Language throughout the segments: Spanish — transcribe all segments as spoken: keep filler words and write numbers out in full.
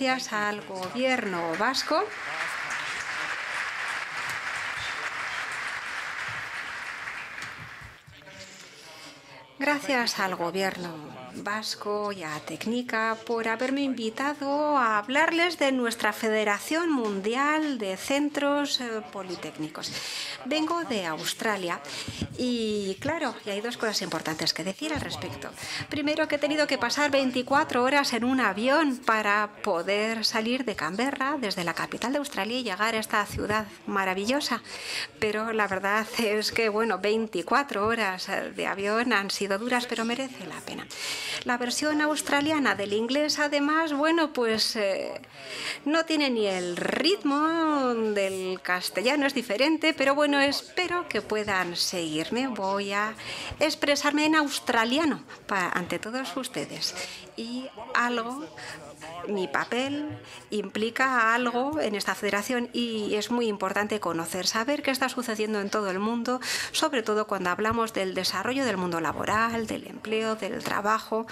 gracias al gobierno vasco. Gracias al gobierno vasco y a Técnica por haberme invitado a hablarles de nuestra Federación Mundial de Centros Politécnicos. Vengo de Australia y, claro, y hay dos cosas importantes que decir al respecto. Primero, que he tenido que pasar veinticuatro horas en un avión para poder salir de Canberra, desde la capital de Australia, y llegar a esta ciudad maravillosa. Pero la verdad es que, bueno, veinticuatro horas de avión han sido duras, pero merece la pena. La versión australiana del inglés, además, bueno, pues eh, no tiene ni el ritmo del castellano, es diferente, pero bueno, espero que puedan seguirme. Voy a expresarme en australiano para, ante todos ustedes. Y algo, mi papel implica algo en esta federación, y es muy importante conocer, saber qué está sucediendo en todo el mundo, sobre todo cuando hablamos del desarrollo del mundo laboral, del empleo, del trabajo,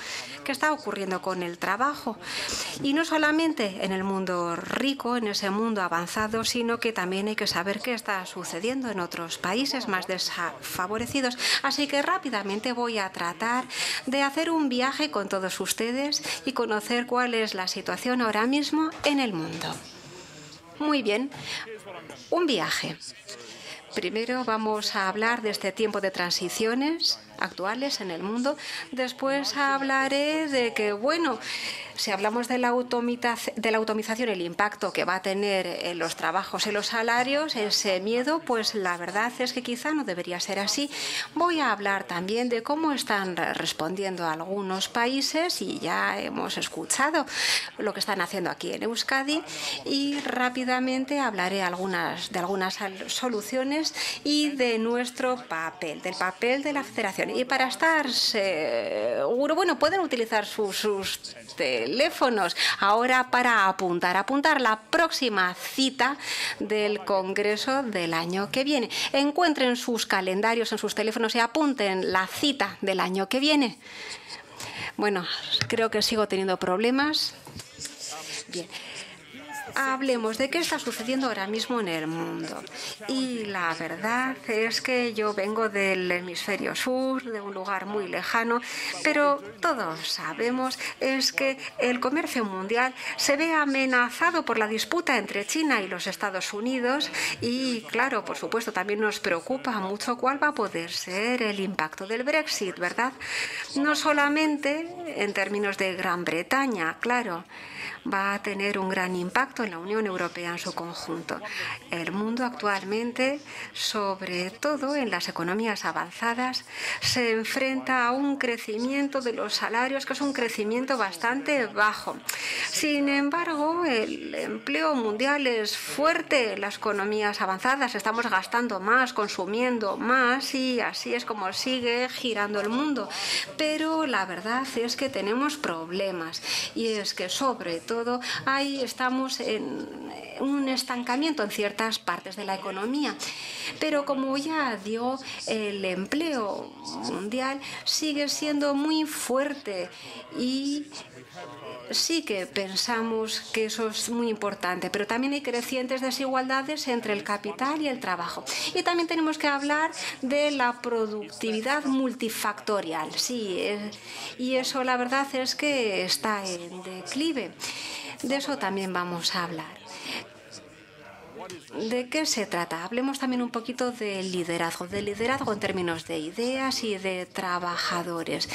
qué está ocurriendo con el trabajo. Y no solamente en el mundo rico, en ese mundo avanzado, sino que también hay que saber qué está sucediendo en otros países más desfavorecidos. Así que rápidamente voy a tratar de hacer un viaje con todos ustedes y conocer cuál es la situación ahora mismo en el mundo. Muy bien, un viaje. Primero vamos a hablar de este tiempo de transiciones actuales en el mundo. Después hablaré de que, bueno, si hablamos de la, de la automatización, el impacto que va a tener en los trabajos, en los salarios, ese miedo, pues la verdad es que quizá no debería ser así. Voy a hablar también de cómo están respondiendo algunos países, y ya hemos escuchado lo que están haciendo aquí en Euskadi, y rápidamente hablaré algunas, de algunas soluciones y de nuestro papel, del papel de la Federación. Y para estar seguro, bueno, pueden utilizar sus, sus teléfonos ahora para apuntar, apuntar la próxima cita del Congreso del año que viene. Encuentren sus calendarios en sus teléfonos y apunten la cita del año que viene. Bueno, creo que sigo teniendo problemas. Bien. Hablemos de qué está sucediendo ahora mismo en el mundo. Y la verdad es que yo vengo del hemisferio sur, de un lugar muy lejano, pero todos sabemos es que el comercio mundial se ve amenazado por la disputa entre China y los Estados Unidos, y claro, por supuesto, también nos preocupa mucho cuál va a poder ser el impacto del Brexit, ¿verdad? No solamente en términos de Gran Bretaña, claro, va a tener un gran impacto en la Unión Europea en su conjunto. El mundo actualmente, sobre todo en las economías avanzadas, se enfrenta a un crecimiento de los salarios que es un crecimiento bastante bajo. Sin embargo, el empleo mundial es fuerte en las economías avanzadas. Estamos gastando más, consumiendo más, y así es como sigue girando el mundo. Pero la verdad es que tenemos problemas, y es que sobre todo ahí estamos en un estancamiento en ciertas partes de la economía. Pero como ya digo, el empleo mundial sigue siendo muy fuerte, y sí que pensamos que eso es muy importante, pero también hay crecientes desigualdades entre el capital y el trabajo. Y también tenemos que hablar de la productividad multifactorial, sí, y eso la verdad es que está en declive. De eso también vamos a hablar. ¿De qué se trata? Hablemos también un poquito de liderazgo, de liderazgo en términos de ideas y de trabajadores.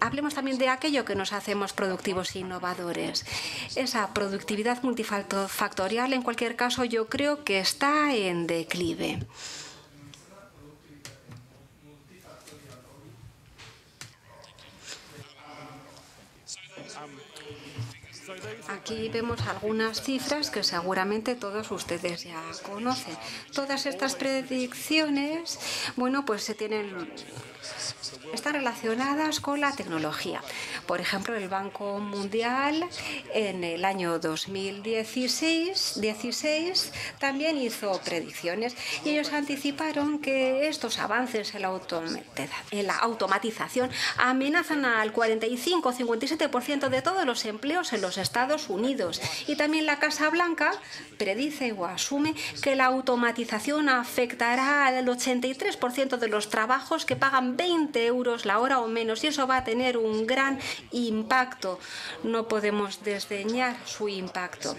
Hablemos también de aquello que nos hacemos productivos e innovadores. Esa productividad multifactorial, en cualquier caso, yo creo que está en declive. Aquí vemos algunas cifras que seguramente todos ustedes ya conocen. Todas estas predicciones, bueno, pues se tienen están relacionadas con la tecnología. Por ejemplo, el Banco Mundial en el año dos mil dieciséis también hizo predicciones y ellos anticiparon que estos avances en la, en la automatización amenazan al cuarenta y cinco a cincuenta y siete por ciento de todos los empleos en los Estados Unidos. Y también la Casa Blanca predice o asume que la automatización afectará al ochenta y tres por ciento de los trabajos que pagan veinte euros la hora o menos, y eso va a tener un gran impacto. No podemos desdeñar su impacto.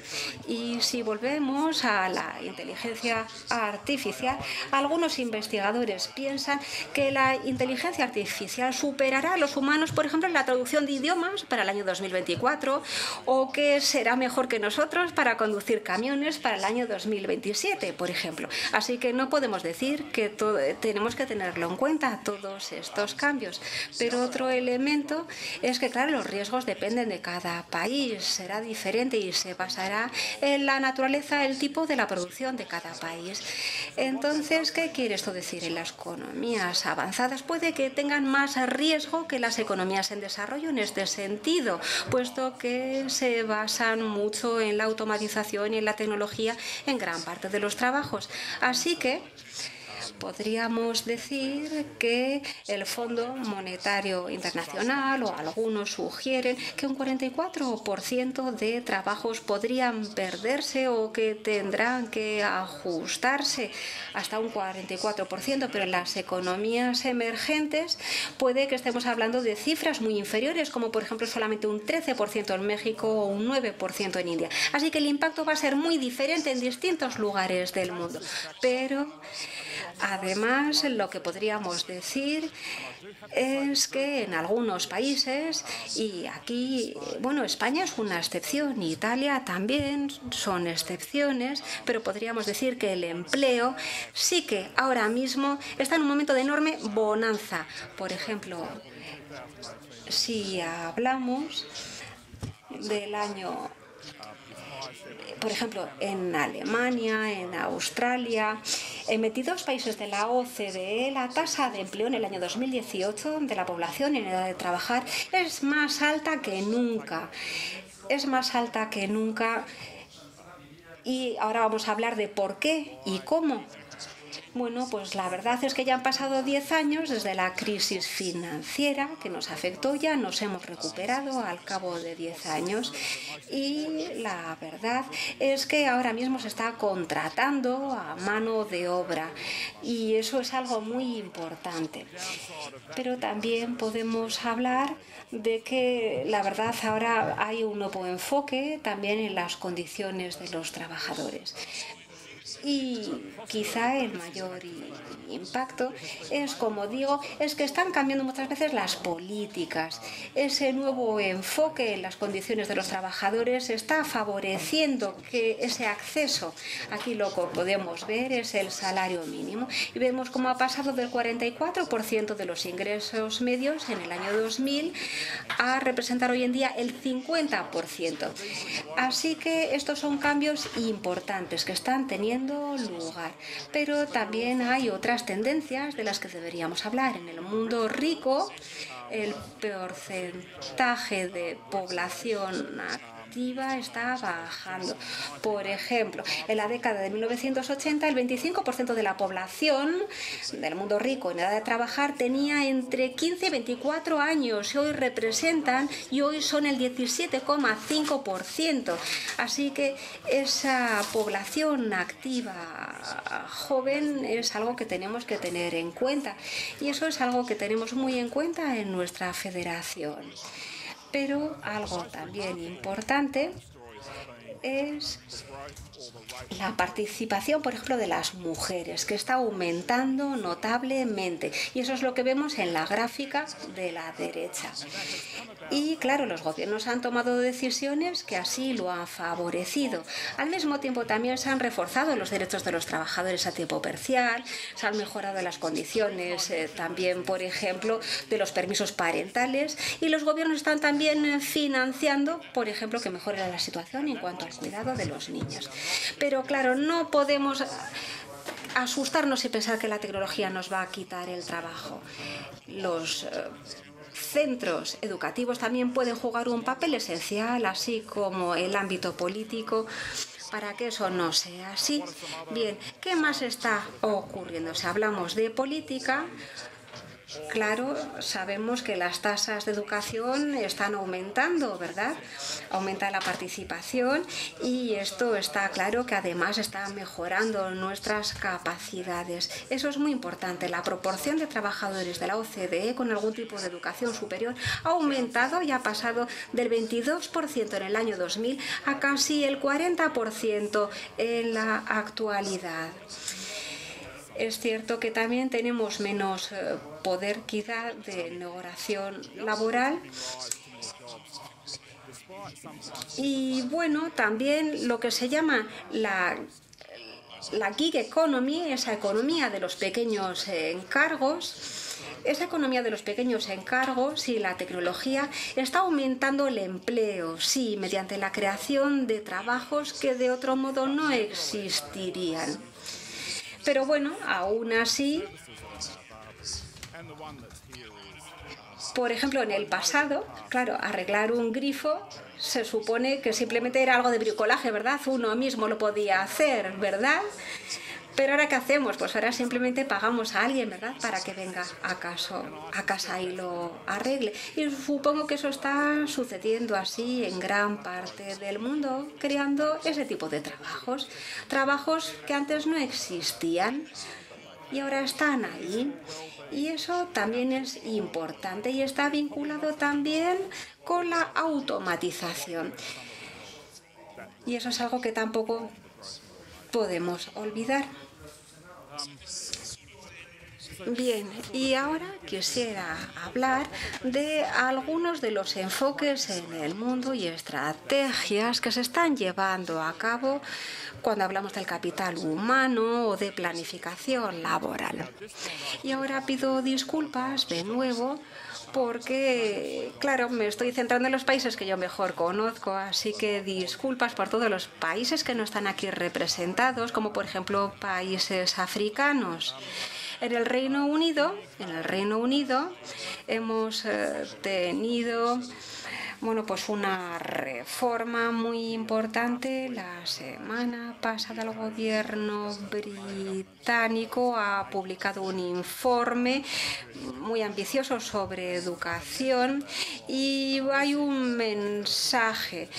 Y si volvemos a la inteligencia artificial, algunos investigadores piensan que la inteligencia artificial superará a los humanos, por ejemplo, en la traducción de idiomas para el año dos mil veinticuatro, o que será mejor que nosotros para conducir camiones para el año dos mil veintisiete, por ejemplo. Así que no podemos decir que todo, tenemos que tenerlo en cuenta, todos estos cambios. Pero otro elemento es que, claro, los riesgos dependen de cada país, será diferente y se basará en la naturaleza, el tipo de la producción de cada país. Entonces, ¿qué quiere esto decir? En las economías avanzadas puede que tengan más riesgo que las economías en desarrollo en este sentido, puesto que se basan mucho en la automatización y en la tecnología en gran parte de los trabajos. Así que podríamos decir que el Fondo Monetario Internacional, o algunos sugieren, que un cuarenta y cuatro por ciento de trabajos podrían perderse o que tendrán que ajustarse, hasta un cuarenta y cuatro por ciento, pero en las economías emergentes puede que estemos hablando de cifras muy inferiores, como por ejemplo solamente un trece por ciento en México o un nueve por ciento en India. Así que el impacto va a ser muy diferente en distintos lugares del mundo. Pero además, lo que podríamos decir es que en algunos países, y aquí, bueno, España es una excepción, Italia también son excepciones, pero podríamos decir que el empleo sí que ahora mismo está en un momento de enorme bonanza. Por ejemplo, si hablamos del año, por ejemplo, en Alemania, en Australia, en veintidós países de la O C D E, la tasa de empleo en el año dos mil dieciocho de la población en edad de trabajar es más alta que nunca. Es más alta que nunca. Y ahora vamos a hablar de por qué y cómo. Bueno, pues la verdad es que ya han pasado diez años desde la crisis financiera que nos afectó, ya nos hemos recuperado al cabo de diez años y la verdad es que ahora mismo se está contratando a mano de obra y eso es algo muy importante. Pero también podemos hablar de que la verdad ahora hay un nuevo enfoque también en las condiciones de los trabajadores. Y quizá el mayor impacto es, como digo, es que están cambiando muchas veces las políticas. Ese nuevo enfoque en las condiciones de los trabajadores está favoreciendo que ese acceso, aquí lo que podemos ver es el salario mínimo, y vemos cómo ha pasado del cuarenta y cuatro por ciento de los ingresos medios en el año dos mil a representar hoy en día el cincuenta por ciento. Así que estos son cambios importantes que están teniendo lugar. Pero también hay otras tendencias de las que deberíamos hablar. En el mundo rico, el porcentaje de población activa está bajando. Por ejemplo, en la década de mil novecientos ochenta, el veinticinco por ciento de la población del mundo rico en edad de trabajar tenía entre quince y veinticuatro años y hoy representan y hoy son el diecisiete coma cinco por ciento. Así que esa población activa joven es algo que tenemos que tener en cuenta y eso es algo que tenemos muy en cuenta en nuestra federación. Pero algo también importante es la participación, por ejemplo, de las mujeres, que está aumentando notablemente. Y eso es lo que vemos en la gráfica de la derecha. Y claro, los gobiernos han tomado decisiones que así lo han favorecido. Al mismo tiempo también se han reforzado los derechos de los trabajadores a tiempo parcial, se han mejorado las condiciones eh, también, por ejemplo, de los permisos parentales. Y los gobiernos están también financiando, por ejemplo, que mejore la situación en cuanto al cuidado de los niños. Pero claro, no podemos asustarnos y pensar que la tecnología nos va a quitar el trabajo. Los eh, centros educativos también pueden jugar un papel esencial, así como el ámbito político, para que eso no sea así. Bien, ¿qué más está ocurriendo? Si hablamos de política, claro, sabemos que las tasas de educación están aumentando, ¿verdad? Aumenta la participación y esto está claro que además está mejorando nuestras capacidades. Eso es muy importante. La proporción de trabajadores de la O C D E con algún tipo de educación superior ha aumentado y ha pasado del veintidós por ciento en el año dos mil a casi el cuarenta por ciento en la actualidad. Es cierto que también tenemos menos eh, poder quizá de negociación laboral. Y bueno, también lo que se llama la, la gig economy, esa economía de los pequeños eh, encargos, esa economía de los pequeños encargos y la tecnología está aumentando el empleo, sí, mediante la creación de trabajos que de otro modo no existirían. Pero bueno, aún así, por ejemplo, en el pasado, claro, arreglar un grifo se supone que simplemente era algo de bricolaje, ¿verdad? Uno mismo lo podía hacer, ¿verdad? Pero ahora, ¿qué hacemos? Pues ahora simplemente pagamos a alguien, ¿verdad?, para que venga a casa, a casa y lo arregle. Y supongo que eso está sucediendo así en gran parte del mundo, creando ese tipo de trabajos. Trabajos que antes no existían y ahora están ahí. Y eso también es importante y está vinculado también con la automatización. Y eso es algo que tampoco podemos olvidar. Bien, y ahora quisiera hablar de algunos de los enfoques en el mundo y estrategias que se están llevando a cabo cuando hablamos del capital humano o de planificación laboral. Y ahora pido disculpas de nuevo porque, claro, me estoy centrando en los países que yo mejor conozco, así que disculpas por todos los países que no están aquí representados, como por ejemplo países africanos. En el Reino Unido, en el Reino Unido hemos eh, tenido bueno, pues una reforma muy importante. La semana pasada el gobierno británico ha publicado un informe muy ambicioso sobre educación y hay un mensaje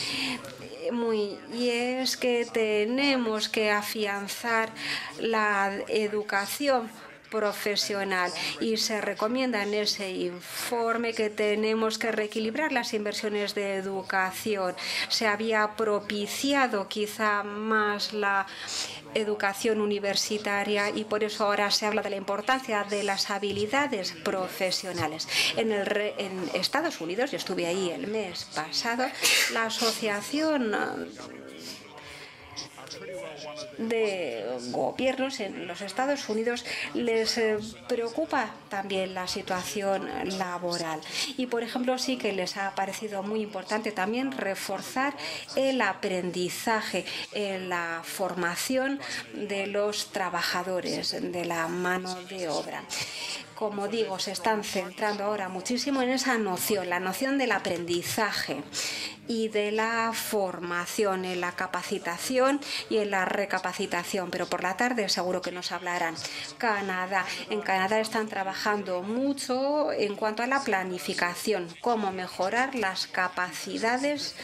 muy, y es que tenemos que afianzar la educación profesional y se recomienda en ese informe que tenemos que reequilibrar las inversiones de educación. Se había propiciado quizá más la educación universitaria y por eso ahora se habla de la importancia de las habilidades profesionales. En, el re, en Estados Unidos, yo estuve ahí el mes pasado, la asociación de gobiernos en los Estados Unidos les preocupa también la situación laboral y por ejemplo sí que les ha parecido muy importante también reforzar el aprendizaje, la formación de los trabajadores de la mano de obra. Como digo, se están centrando ahora muchísimo en esa noción, la noción del aprendizaje y de la formación, en la capacitación y en la recapacitación. Pero por la tarde seguro que nos hablarán. Canadá. En Canadá están trabajando mucho en cuanto a la planificación, cómo mejorar las capacidades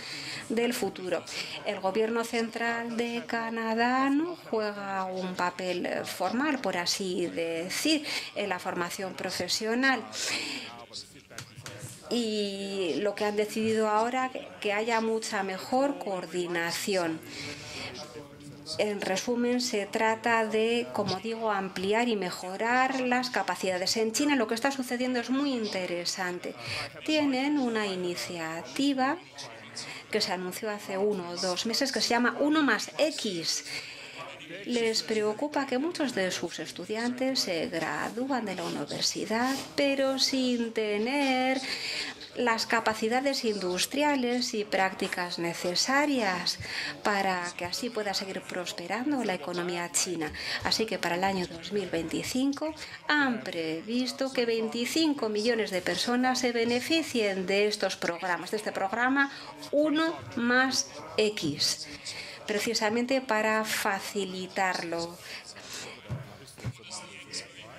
del futuro. El gobierno central de Canadá no juega un papel formal, por así decir, en la formación profesional. Y lo que han decidido ahora es que haya mucha mejor coordinación. En resumen, se trata de, como digo, ampliar y mejorar las capacidades. En China lo que está sucediendo es muy interesante. Tienen una iniciativa que se anunció hace uno o dos meses, que se llama uno más equis. Les preocupa que muchos de sus estudiantes se gradúan de la universidad, pero sin tener las capacidades industriales y prácticas necesarias para que así pueda seguir prosperando la economía china. Así que para el año dos mil veinticinco han previsto que veinticinco millones de personas se beneficien de estos programas, de este programa uno más equis, precisamente para facilitarlo.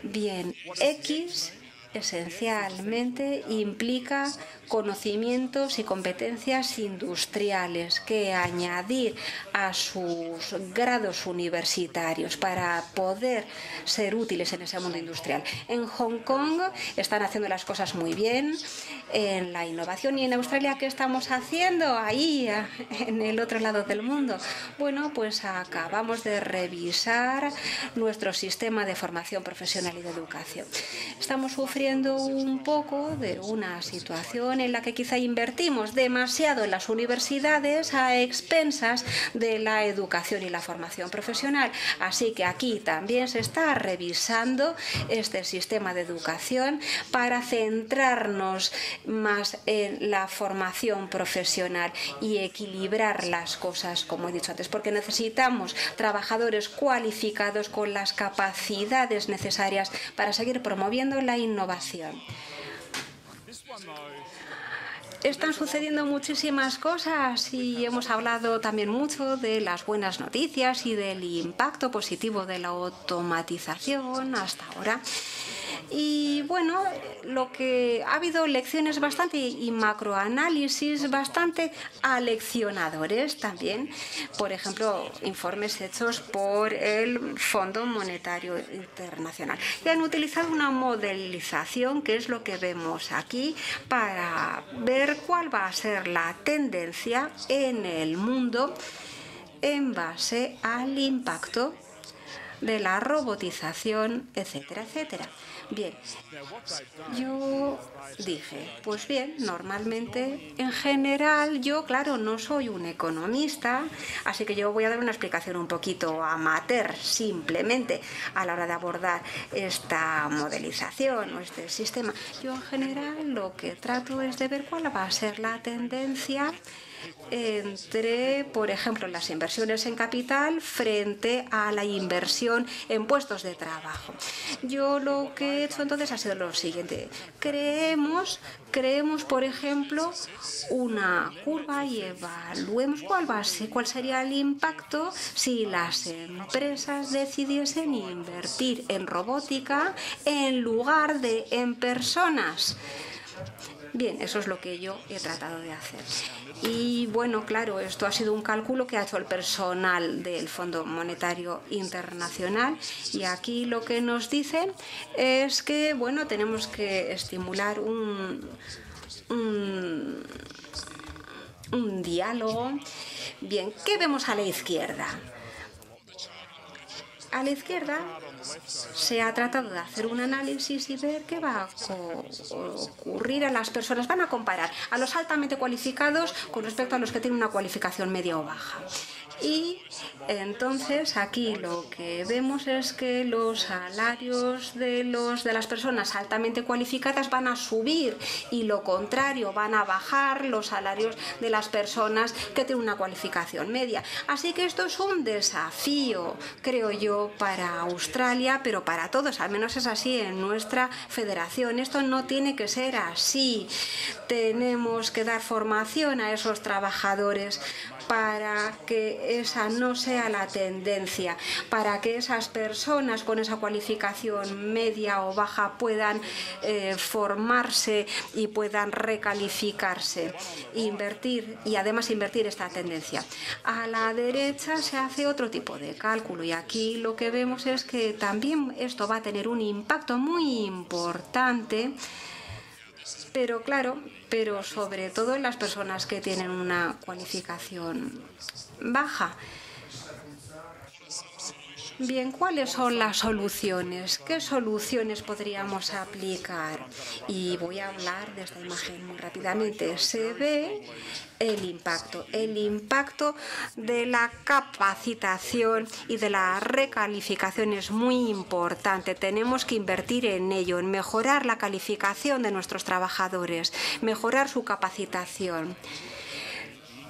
Bien, X esencialmente implica conocimientos y competencias industriales que añadir a sus grados universitarios para poder ser útiles en ese mundo industrial. En Hong Kong están haciendo las cosas muy bien en la innovación. ¿Y en Australia qué estamos haciendo ahí, en el otro lado del mundo? Bueno, pues acabamos de revisar nuestro sistema de formación profesional y de educación. Estamos sufriendo un poco de una situación en la que quizá invertimos demasiado en las universidades a expensas de la educación y la formación profesional. Así que aquí también se está revisando este sistema de educación para centrarnos más en la formación profesional y equilibrar las cosas, como he dicho antes, porque necesitamos trabajadores cualificados con las capacidades necesarias para seguir promoviendo la innovación. Están sucediendo muchísimas cosas y hemos hablado también mucho de las buenas noticias y del impacto positivo de la automatización hasta ahora. Y bueno, lo que ha habido lecciones bastante y macroanálisis bastante aleccionadores también. Por ejemplo, informes hechos por el Fondo Monetario Internacional. Y han utilizado una modelización, que es lo que vemos aquí, para ver cuál va a ser la tendencia en el mundo en base al impacto de la robotización, etcétera, etcétera. Bien, yo dije, pues bien, normalmente, en general, yo, claro, no soy un economista, así que yo voy a dar una explicación un poquito amateur, simplemente, a la hora de abordar esta modelización o este sistema. Yo, en general, lo que trato es de ver cuál va a ser la tendencia entre, por ejemplo, las inversiones en capital frente a la inversión en puestos de trabajo. Yo lo que he hecho entonces ha sido lo siguiente. Creemos, creemos por ejemplo, una curva y evaluemos cuál va a ser, cuál sería el impacto si las empresas decidiesen invertir en robótica en lugar de en personas. Bien, eso es lo que yo he tratado de hacer. Y bueno, claro, esto ha sido un cálculo que ha hecho el personal del Fondo Monetario Internacional y aquí lo que nos dicen es que, bueno, tenemos que estimular un, un, un diálogo. Bien, ¿qué vemos a la izquierda? A la izquierda se ha tratado de hacer un análisis y ver qué va a ocurrir a las personas. Van a comparar a los altamente cualificados con respecto a los que tienen una cualificación media o baja. Y entonces aquí lo que vemos es que los salarios de, los, de las personas altamente cualificadas van a subir y lo contrario, van a bajar los salarios de las personas que tienen una cualificación media. Así que esto es un desafío, creo yo, para Australia, pero para todos, al menos es así en nuestra federación. Esto no tiene que ser así. Tenemos que dar formación a esos trabajadores para que esa no sea la tendencia, para que esas personas con esa cualificación media o baja puedan eh, formarse y puedan recalificarse, invertir y además invertir esta tendencia. A la derecha se hace otro tipo de cálculo y aquí lo que vemos es que también esto va a tener un impacto muy importante. Pero claro, pero sobre todo en las personas que tienen una cualificación baja. Bien, ¿cuáles son las soluciones? ¿Qué soluciones podríamos aplicar? Y voy a hablar de esta imagen muy rápidamente. Se ve el impacto, el impacto de la capacitación y de la recalificación es muy importante. Tenemos que invertir en ello, en mejorar la calificación de nuestros trabajadores, mejorar su capacitación,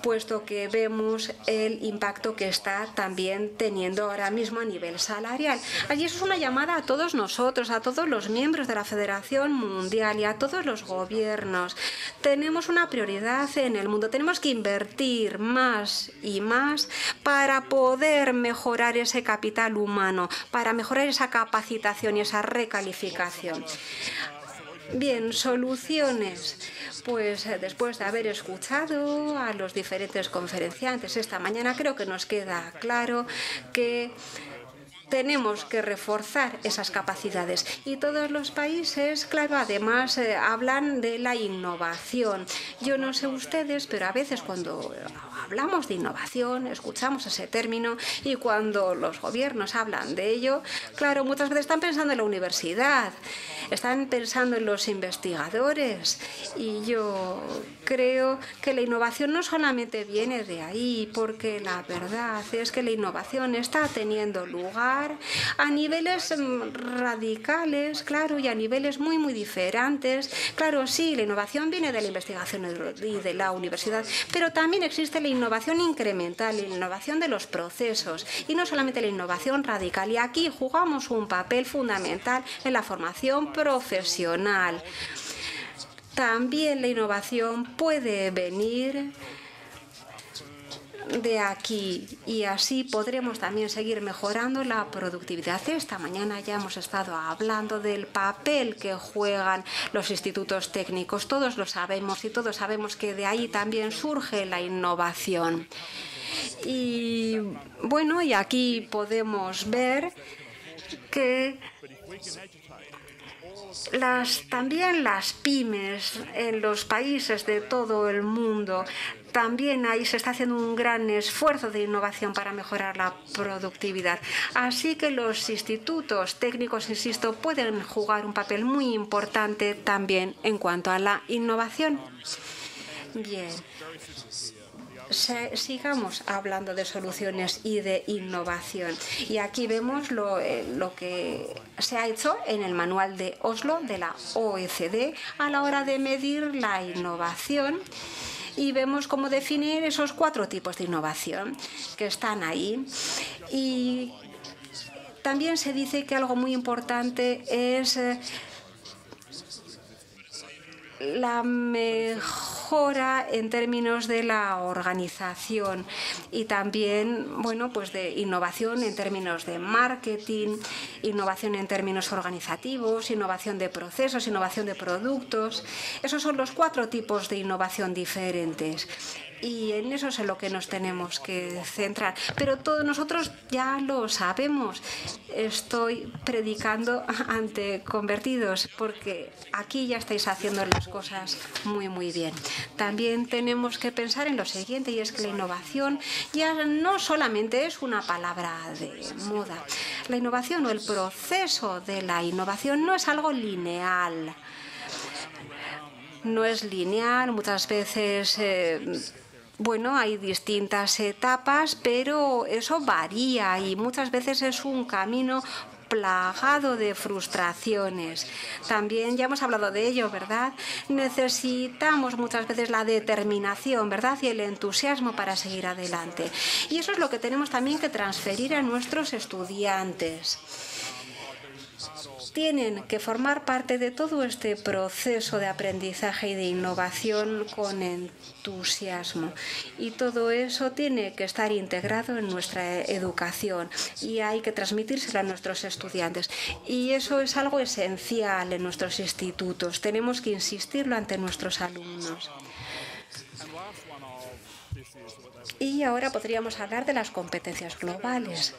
puesto que vemos el impacto que está también teniendo ahora mismo a nivel salarial. Allí es una llamada a todos nosotros, a todos los miembros de la Federación Mundial y a todos los gobiernos. Tenemos una prioridad en el mundo, tenemos que invertir más y más para poder mejorar ese capital humano, para mejorar esa capacitación y esa recalificación. Bien, soluciones. Pues después de haber escuchado a los diferentes conferenciantes esta mañana, creo que nos queda claro que tenemos que reforzar esas capacidades. Y todos los países, claro, además eh, hablan de la innovación. Yo no sé ustedes, pero a veces cuando hablamos de innovación, escuchamos ese término y cuando los gobiernos hablan de ello, claro, muchas veces están pensando en la universidad, están pensando en los investigadores. Y yo creo que la innovación no solamente viene de ahí, porque la verdad es que la innovación está teniendo lugar a niveles radicales, claro, y a niveles muy, muy diferentes. Claro, sí, la innovación viene de la investigación y de la universidad, pero también existe la innovación incremental, la innovación de los procesos, y no solamente la innovación radical. Y aquí jugamos un papel fundamental en la formación profesional. También la innovación puede venir de aquí y así podremos también seguir mejorando la productividad. Esta mañana ya hemos estado hablando del papel que juegan los institutos técnicos. Todos lo sabemos y todos sabemos que de ahí también surge la innovación. Y bueno, y aquí podemos ver que las, también las pymes en los países de todo el mundo, también ahí se está haciendo un gran esfuerzo de innovación para mejorar la productividad. Así que los institutos técnicos, insisto, pueden jugar un papel muy importante también en cuanto a la innovación. Bien. Sigamos hablando de soluciones y de innovación. Y aquí vemos lo, eh, lo que se ha hecho en el manual de Oslo de la O C D E a la hora de medir la innovación. Y vemos cómo definir esos cuatro tipos de innovación que están ahí. Y también se dice que algo muy importante es eh, la mejora en términos de la organización y también, bueno, pues de innovación en términos de marketing, innovación en términos organizativos, innovación de procesos, innovación de productos. Esos son los cuatro tipos de innovación diferentes. Y en eso es en lo que nos tenemos que centrar. Pero todos nosotros ya lo sabemos. Estoy predicando ante convertidos, porque aquí ya estáis haciendo las cosas muy, muy bien. También tenemos que pensar en lo siguiente, y es que la innovación ya no solamente es una palabra de moda. La innovación o el proceso de la innovación no es algo lineal. No es lineal, muchas veces... Eh, Bueno, hay distintas etapas, pero eso varía y muchas veces es un camino plagado de frustraciones. También ya hemos hablado de ello, ¿verdad? Necesitamos muchas veces la determinación, ¿verdad? Y el entusiasmo para seguir adelante. Y eso es lo que tenemos también que transferir a nuestros estudiantes. Tienen que formar parte de todo este proceso de aprendizaje y de innovación con entusiasmo. Y todo eso tiene que estar integrado en nuestra educación y hay que transmitírselo a nuestros estudiantes. Y eso es algo esencial en nuestros institutos. Tenemos que insistirlo ante nuestros alumnos. Y ahora podríamos hablar de las competencias globales.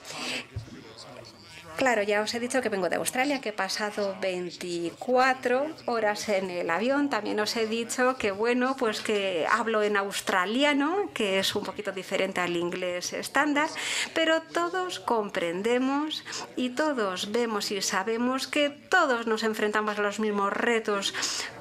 Claro, ya os he dicho que vengo de Australia, que he pasado veinticuatro horas en el avión. También os he dicho que, bueno, pues que hablo en australiano, que es un poquito diferente al inglés estándar, pero todos comprendemos y todos vemos y sabemos que todos nos enfrentamos a los mismos retos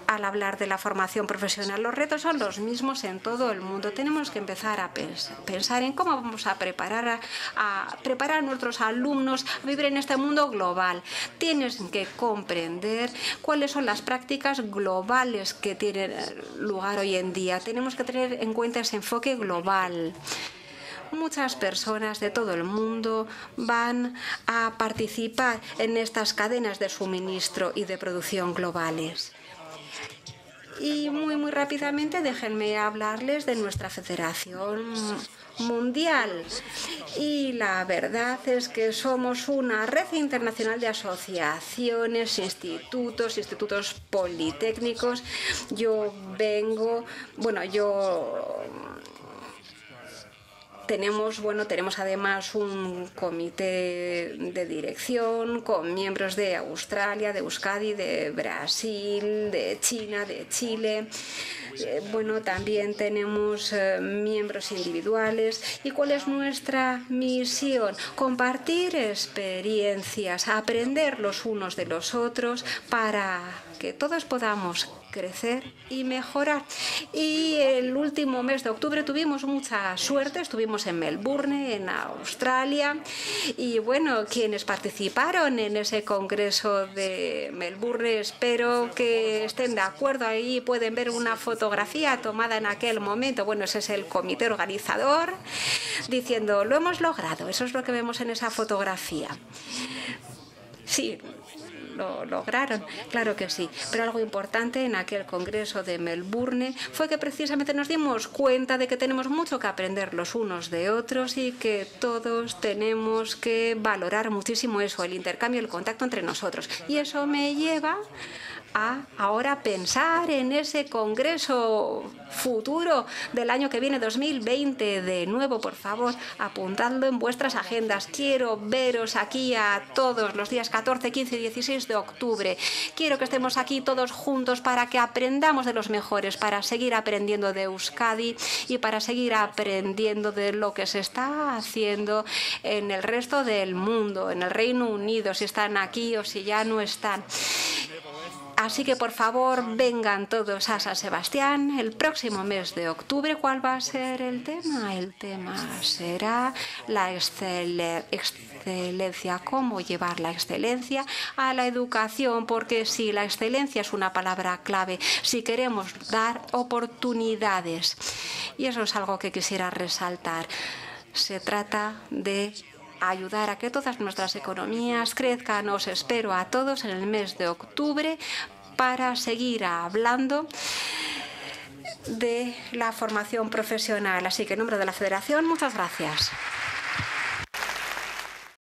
al hablar de la formación profesional. Los retos son los mismos en todo el mundo. Tenemos que empezar a pensar en cómo vamos a preparar a, a preparar a nuestros alumnos a vivir en este mundo global. Tienes que comprender cuáles son las prácticas globales que tienen lugar hoy en día. Tenemos que tener en cuenta ese enfoque global. Muchas personas de todo el mundo van a participar en estas cadenas de suministro y de producción globales. Y muy, muy rápidamente déjenme hablarles de nuestra Federación Mundial. Y la verdad es que somos una red internacional de asociaciones, institutos, institutos politécnicos. Yo vengo, bueno, yo... Tenemos, bueno, tenemos además un comité de dirección con miembros de Australia, de Euskadi, de Brasil, de China, de Chile. Eh, bueno, también tenemos eh, miembros individuales. ¿Y cuál es nuestra misión? Compartir experiencias, aprender los unos de los otros para que todos podamos crecer y mejorar. Y el último mes de octubre tuvimos mucha suerte, estuvimos en Melbourne, en Australia, y bueno, quienes participaron en ese congreso de Melbourne, espero que estén de acuerdo. Ahí pueden ver una fotografía tomada en aquel momento. Bueno, ese es el comité organizador diciendo, lo hemos logrado. Eso es lo que vemos en esa fotografía. Sí, lo lograron, claro que sí. Pero algo importante en aquel congreso de Melbourne fue que precisamente nos dimos cuenta de que tenemos mucho que aprender los unos de otros y que todos tenemos que valorar muchísimo eso, el intercambio, el contacto entre nosotros. Y eso me lleva a ahora pensar en ese congreso futuro del año que viene, dos mil veinte. De nuevo, por favor, apuntadlo en vuestras agendas. Quiero veros aquí a todos los días catorce, quince y dieciséis de octubre. Quiero que estemos aquí todos juntos para que aprendamos de los mejores, para seguir aprendiendo de Euskadi y para seguir aprendiendo de lo que se está haciendo en el resto del mundo, en el Reino Unido, si están aquí o si ya no están. Así que, por favor, vengan todos a San Sebastián el próximo mes de octubre. ¿Cuál va a ser el tema? El tema será la excel- excelencia, cómo llevar la excelencia a la educación, porque si la excelencia es una palabra clave, si queremos dar oportunidades. Y eso es algo que quisiera resaltar. Se trata de ayudar a que todas nuestras economías crezcan. Os espero a todos en el mes de octubre para seguir hablando de la formación profesional. Así que en nombre de la Federación, muchas gracias.